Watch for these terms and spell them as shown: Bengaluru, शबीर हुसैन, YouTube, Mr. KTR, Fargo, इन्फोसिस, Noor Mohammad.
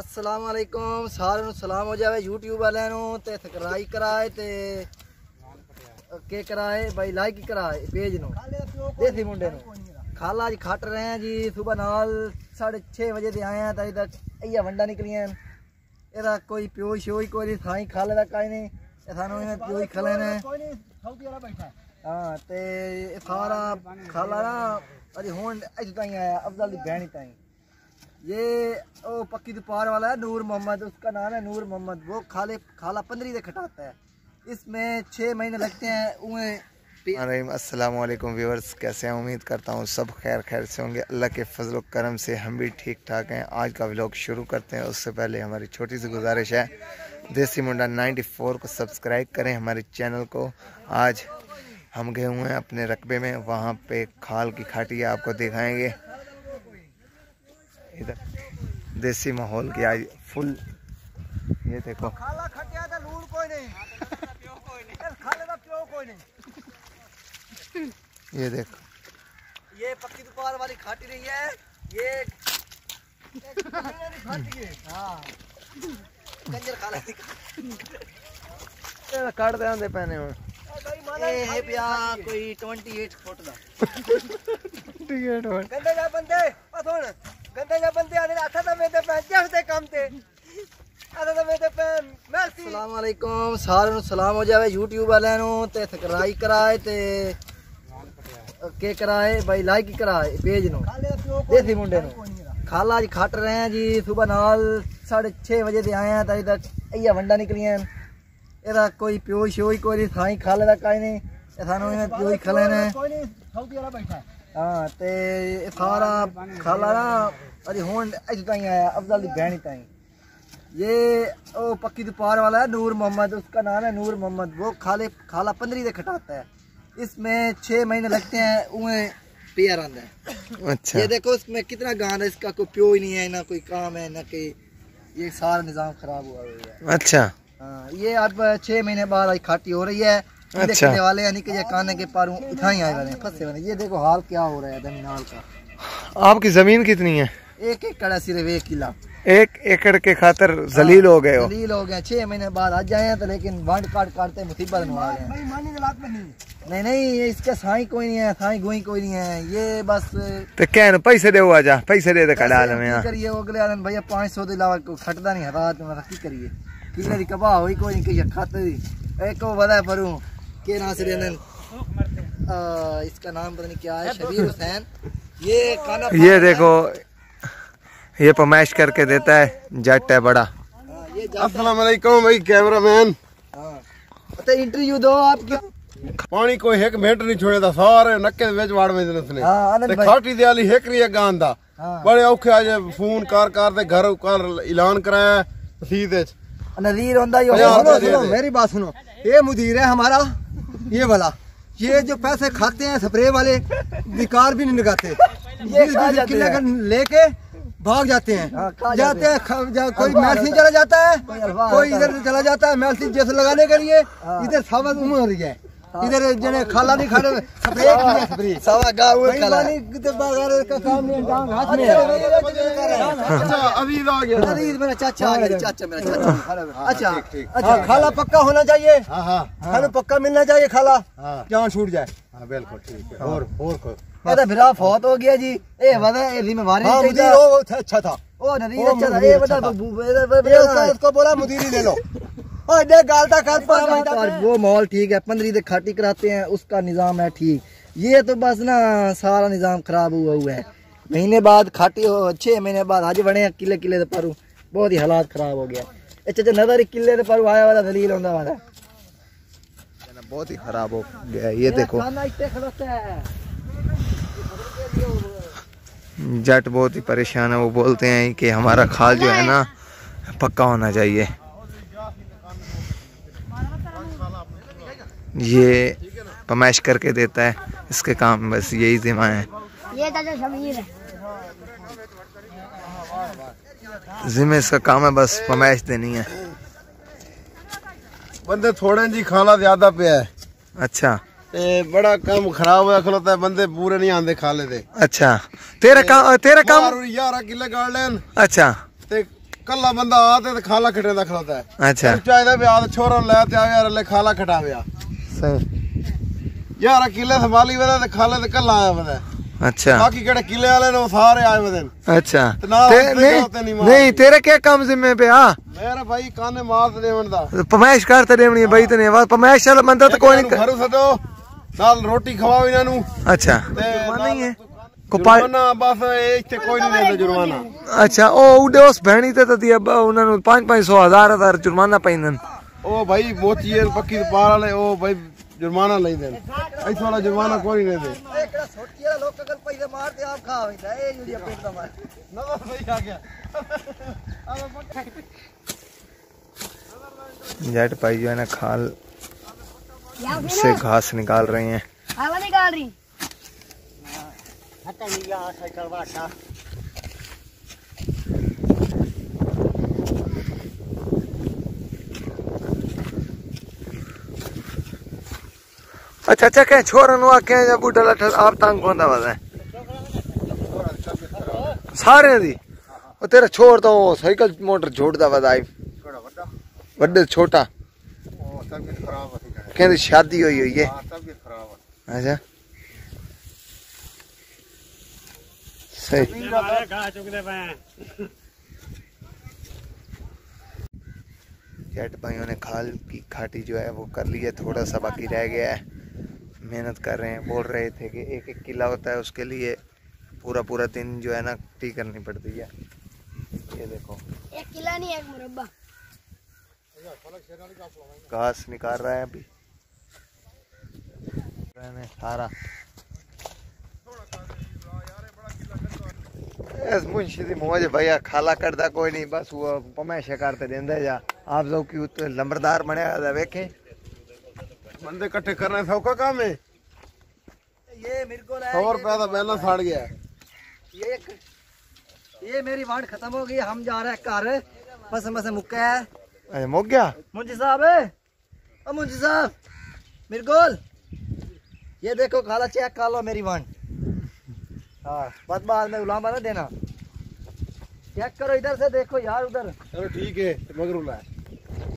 अस्सलाम वालेकुम सारे नू सलाम हो जाए यूट्यूब वाले ते सब्सक्राइब कराए ते के कराए भाई लाइक कराए पेज नू देसी मुंडे नू खाला अज खट रहे हैं जी। सुबह नाल 6:30 बजे दे आए हैं तो तक अ वंडा निकलियां एदा कोई प्यो शो ही कोई थाई खाले दा काई नहीं सानू इने प्यो ही खाले ने हां ते सारा खाला ना अरे हुन अज ताई आया अफजल दी बहन ताई। ये ओ पक्की दुपार वाला है नूर मोहम्मद, उसका नाम है नूर मोहम्मद। वो खाला 15 से खटाता है, इसमें 6 महीने लगते हैं। उन्हें अस्सलाम वालेकुम व्यूअर्स, कैसे हैं? उम्मीद करता हूँ सब खैर से होंगे। अल्लाह के फजल व करम से हम भी ठीक ठाक हैं। आज का व्लॉग शुरू करते हैं, उससे पहले हमारी छोटी सी गुजारिश है, देसी मुंडा 94 को सब्सक्राइब करें हमारे चैनल को। आज हम गए हुए हैं अपने रकबे में, वहाँ पर खाल की खाटियाँ आपको दिखाएँगे। इधर देसी माहौल की आज फुल ये देखो खाला खटिया था, लूर कोई नहीं, खाले का प्यो कोई नहीं। ये देखो ये पक्की दुपार वाली खाटी नहीं है, ये खाटी है। हां कंजर खाला तेरा काट दे आंदे पहने हुए ए है पिया कोई 28 फुट दा 28 फुट गंदे जा बंदे बस हुन गंदे जा बंदे आने आथा दा मेरे पे जह दे काम ते आथा दा मेरे पे मेहरबानी। अस्सलाम वालेकुम सारे नु सलाम हो जावे YouTube वाले नु ते सब्सक्राइब कराए ते के कराए भाई लाइक कराए पेज नु देसी मुंडे नु खाला आज खट रहे हैं जी। सुबह नाल 6:30 बजे दे आए हैं तो तक अ वंडा निकलियां एदा कोई प्यो शो ही कोई थाई खाले दा काई नहीं सानू इने प्यो ही खाले ने कोई नहीं सऊदी वाला बैठा हां ते सारा खाला ना अरे हुन अज ताई आया अफजल दी बहन ताई। ये ओ पक्की दुपार वाला है नूर मोहम्मद, उसका नाम है नूर मोहम्मद। वो खाला 15 से खटाता है, इसमें 6 महीने लगते हैं। उन्हें पेयर आंदा है। अच्छा ये देखो इसमें कितना गाना, इसका कोई प्यो ही नहीं है, ना कोई काम है, ना कि ये सारा निजाम खराब हुआ है। अच्छा हां ये अब 6 महीने बाद आई खाटी हो रही है। अच्छा देखने वाले यानी कि ये काने के पारू उठाई आए वाले फंसे वाले। ये देखो हाल क्या हो रहा है जमीनाल का। आपकी जमीन कितनी है? 1 एकड़ सिर्फ 1 किला। 1 एकड़ के खातर जलील हो गए हो। जलील हो गए, 6 महीने बाद आ जाए हैं तो लेकिन वांड काट काटते मुसीबत में आ गए हैं। नहीं नहीं इसका साई कोई नहीं है, साई गोई कोई नहीं है, ये बस तो कहन पैसे दे आजा पैसे दे कड़ा ले में करिए अगले आदमी भैया 500 के अलावा को खटदा नहीं रात में की करिए किले दी कबा होई कोई नहीं के खाते एक को बड़ा परू के नाम से रहने इसका नाम पता नहीं क्या है शबीर हुसैन। ये खाना ये देखो ये पमाइश करके देता है, जट है बड़ा। अस्सलाम वालेकुम भाई कैमरामैन। हां पता इंटरव्यू दो आप क्या पानी कोई एक मिनट नहीं छोड़ेदा सारे नक्के विच वाड़ में देने ने। हां ते खाटी दियाली हेकरी गांदा बड़े औखे आज फोन कार ते घर कर ऐलान कराया तहसील विच नज़ीर होंदा यो। सुनो मेरी बात सुनो, ये मुदीर है हमारा ये वाला, ये जो पैसे खाते हैं स्प्रे वाले बेकार भी नहीं लगाते, ये लेके भाग जाते हैं जाते हैं। कोई मैलसी चला जाता है, कोई इधर चला जाता है मैलसी जैसे लगाने के लिए। इधर सावध उम्र हो रही है, इधर जने खाला नहीं खाने स्प्रे सावा गांव में खाला का काम नहीं डांग हाथ में। अच्छा अभी आ गया अभी मेरा चाचा आ गया, चाचा मेरा चाचा। अच्छा अच्छा खाला पक्का होना चाहिए। हां हां हमें पक्का मिलना चाहिए खाला, जान छूट जाए। हां बिल्कुल ठीक है। और मेरा भरा फौत हो गया जी। ए वादा ए जिम्मेदारी चाहिए। वो अच्छा था ओ नदी अच्छा था। ए बता उसको बोला मुदीरी ले लो और दे गालता कर पर वो माहौल ठीक है। 15 से खाटी कराते हैं, उसका निज़ाम है ठीक। ये तो बस ना सारा निज़ाम खराब हुआ हुआ है। महीने बाद खाटी हो, 6 महीने बाद आज बने किले किले दे पारू बहुत ही हालात खराब हो गया। अच्छा नजर किले दे पारू आया वाला दलील होंदा वाला बहुत ही खराब हो गया। ये देखो जट बहुत ही परेशान है। वो बोलते हैं कि हमारा खाल जो है ना पक्का होना चाहिए। ये पमाइश करके देता है, इसके काम बस यही जिम्मा है। ये दादा शमीर है, जिम्मे इसका काम है बस पमाइश देनी है। बंदे थोड़े जी खाला ज्यादा पे है। अच्छा ते बड़ा काम खराब हो खलोता है, बंदे पूरे नहीं आंदे खाले दे। अच्छा तेरा काम 12 किलो गाड़ लेन। अच्छा कल्ला बंदा आते तो खाला खटने का खड़ोता है। अच्छा चाहिदा भी आद छोरो ले ते आवे यार ले खाला खटावया सही यार अकेले संभाली वदा ते खाले ते कल्ला आया वदा। अच्छा बाकी केड़े किले वाले ने सारे आए वदन। अच्छा ते नहीं तेरे क्या काम जिम्मे पे आ मेरा भाई काने मार देवन दा पमेश करते देवनी भाई तने आवाज पमेश चल बंदा तो कोई नहीं घर सदो साल रोटी खवाओ इना नु। अच्छा माने ही है जुर्माना बस इथे कोई नहीं देता जुर्माना। अच्छा ओ उडे उस भेणी ते ती अब उना नु 500-500 1000 जुर्माना पैनन ओ भाई मोचीए पक्की पार वाले ओ भाई जुर्माना नहीं देन ऐ थोड़ा जुर्माना कोई नहीं दे एकड़ा छोटी वाला लोग कल पैसे मार दे आप खा होइंदा ए यूरिया पेट दा मार ना सही आ गया अब जट पाई जो है ना खाल से घास निकाल रहे हैं हां वाली निकाल रही हटा नहीं गया साइकिल वाटा अच्छा अच्छा के छोरन वा के या बूढ़ा लठ आप तंग होंदा वदा सारे दी ओ तेरा छोर तो साइकिल मोटर जोड़दा वदा आई बड़ा बड़ा बड़ा छोटा ओ तबीयत खराब है कहंदे शादी होई होई है हां तबीयत खराब है। अच्छा सही गाह चुकदे पे जेट भाइयों ने खाल की खाटी जो है वो कर ली है थोड़ा सा बाकी रह गया है मेहनत कर रहे हैं। बोल रहे थे कि एक एक किला होता है उसके लिए पूरा पूरा दिन जो है ना टी करनी पड़ती है। ये देखो एक किला नहीं एक मुरब्बा घास निकाल रहा है अभी सारा इस मुंशी दी मौज भैया खाला करता कोई नहीं बस वो पमेशा करते देंदा जा आप जो कि लंबरदार बनया वेखे बंदे इकट्ठे करने सौखा काम है। ये मेरे को 100 रुपया का बैलेंस हार गया ये मेरी वांड खत्म हो गई हम जा रहे हैं घर बस बस मुक्का है। अरे मुक गया मुंशी साहब ओ मुंशी साहब मेरे को ये देखो खाला चेक कर लो मेरी वांड हां बाद बाद में उलामा ना देना चेक करो इधर से देखो यार उधर चलो ठीक है मगर उला